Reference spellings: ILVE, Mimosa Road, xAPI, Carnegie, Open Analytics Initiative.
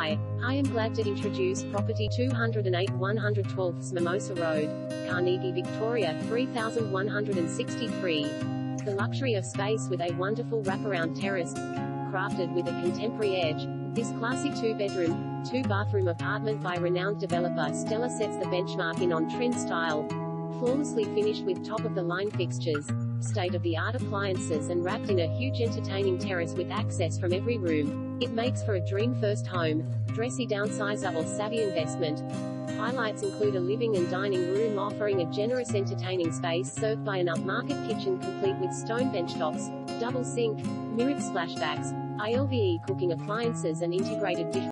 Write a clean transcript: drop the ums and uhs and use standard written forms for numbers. Hi, I am glad to introduce property 208 112 Mimosa Road, Carnegie, Victoria 3163. The luxury of space with a wonderful wraparound terrace, crafted with a contemporary edge. This classy two-bedroom, two-bathroom apartment by renowned developer Stella sets the benchmark in on-trend style, flawlessly finished with top-of-the-line fixtures, state-of-the-art appliances and wrapped in a huge entertaining terrace with access from every room. It makes for a dream first home, dressy downsizable savvy investment. Highlights include a living and dining room offering a generous entertaining space served by an upmarket kitchen complete with stone benchtops, double sink, mirrored splashbacks, ILVE cooking appliances and integrated dish.